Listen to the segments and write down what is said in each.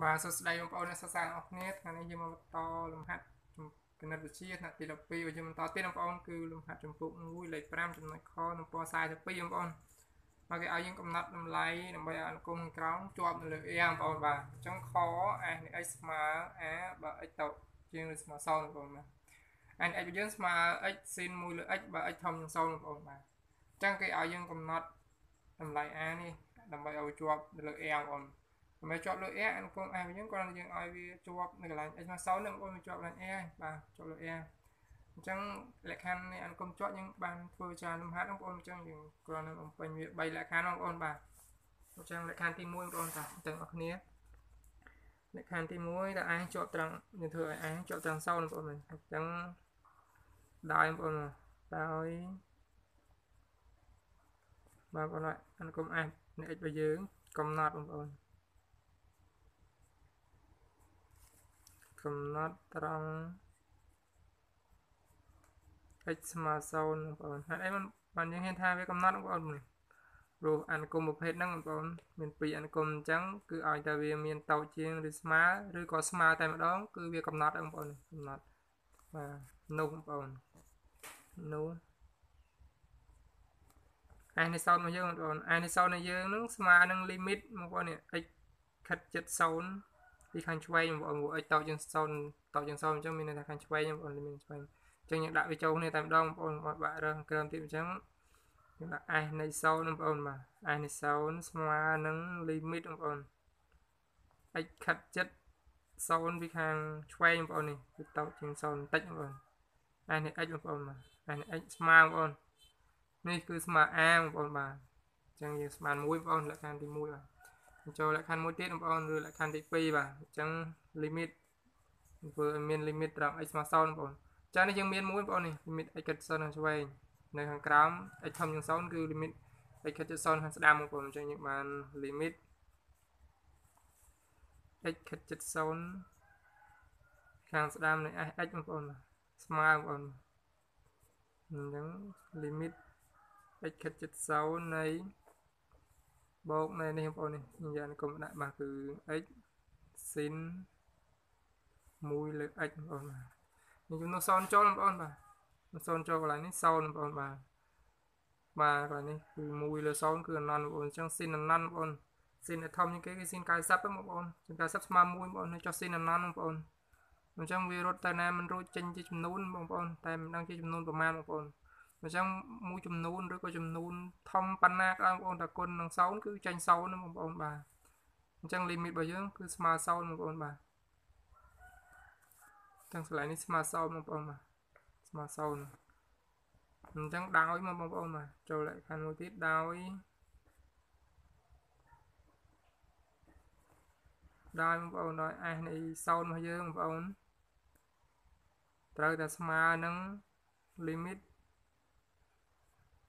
và sau đây ông bảo nên sẵn sàng học nét ngày nay chúng mình to làm hạt cái nét chi là tiền đập pi và chúng mình to tiền ông bảo cứ làm hạt trồng phụ vui lấy pram trồng lại kho làm po sai đập pi ông bảo mà cái ai những công nát làm lấy làm bây giờ công kéo chọn lựa em bảo bà trong khó anh ấy mà á bà ấy tậu chuyên mà sau rồi mà anh ấy chuyên mà ấy xin mua lựa ấy bà ấy thầm sau rồi mà trong cái ai những công nát làm lại anh đi làm bây giờ chọn lựa em rồi mấy chọn lựa em cũng ai những con những ai về chọn này là anh mà sau nữa con chọn là em và chọn lựa em chẳng lệ khăn này ăn công chọn những bàn thua trà năm hát ông con chẳng những còn ông bệnh bày lệ khăn ông con bà chẳng lệ khăn thì mũi con cả từng học nế lệ khăn thì mũi là ai chọn rằng như thường ai chọn rằng sau của mình chẳng đai của mình đai mà còn lại ăn công ai này bây giờ cầm nát ông con cầm nát trong mà sau em bạn những hiện thay với con nát của ông mình rồi ăn cùng một hết năng còn mình bị ăn cùng trắng cứ ai ta về miền tàu chiên rồi má rồi có má tại mà đó cứ việc cầm nát ông còn nát và nấu còn nấu ai này sau này dương còn ai này sau này dương nước má năng limit một con này ấy khát chất sâu đi khăn quay một ông ấy tàu chân sâu cho mình là khăn quay nhưng còn mình quay chẳng những đại với châu này tạm đông bọn mọi bạn rồi cần tìm trắng là ai này sau nó còn mà ai này sau mà nắng limit ông còn anh khát chất sau với hàng quay bọn này tàu trên sau tách còn ai này anh còn mà ai này anh mang còn nên cứ mà an còn mà chẳng những mà mũi con lại càng thì mũi mà cho lại khăn mũi tiết con rồi lại khăn tivi và chẳng limit vừa miền limit rằng anh mà sau còn cho nên những miền mũi bọn này limit ai cắt son cho vậy này hàng cám ai thâm những sáu cứ limit ai cắt son hàng đam một phần cho những màn limit ai cắt chất son hàng đam này ai một phần smart còn những limit ai cắt chất sáu này bột này này bọn này như vậy cũng đại mà cứ ai xin mũi lưỡi ai còn nhưng nó son cho con mà nó son cho lại nó son con mà còn này từ mùi là son cứ non con trong xin là non con xin là thông những cái xin cài sắp với một con chúng ta sắp mà mùi bọn nó cho xin là non con nó trong virus tai nạn mình rút chân chỉ chấm nôn một con tai mình đang chỉ chấm nôn của man một con nó trong mùi chấm nôn rồi có chấm nôn thông panna các con là con đang sáu cứ tranh sáu nó một con bà trong limit bây giờ cứ mà sau một con bà chẳng lại ní mà sau một ông mà sau này mình chẳng đau mà một ông mà trở lại khăn một tiết đau đau một ông nói ai này sau mà dơ một ông trời ta mà nắng limit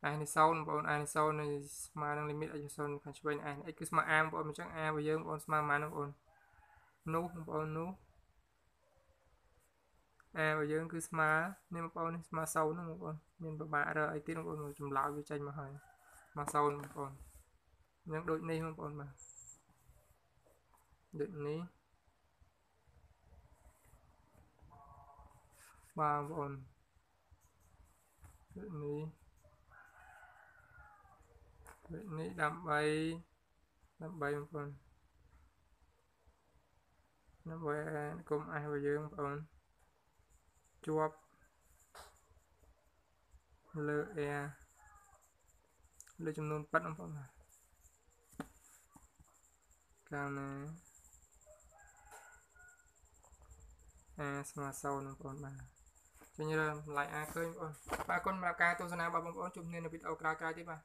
ai này sâu một con ai này sâu này mà đang limit ai sâu khang chơi này ai cứ mà am một con trắng am bây giờ một con mà man một con nú một con nú bây giờ cứ smart nên một con smart sâu nó một con nên bà rồi ấy tí nó con chùm lão vô tranh mà hỏi mà sâu một con những đội này không còn mà đội này ba con đội này đam bay một con nó về cùng ai bây giờ một con chuột lơ chấm nôn bắt ông phong này cao này mà sau nó còn mà cho như là lại ai khơi con ba con mà cao tôi sẽ nào ba bông con chụp nên là biết ao cao tiếp mà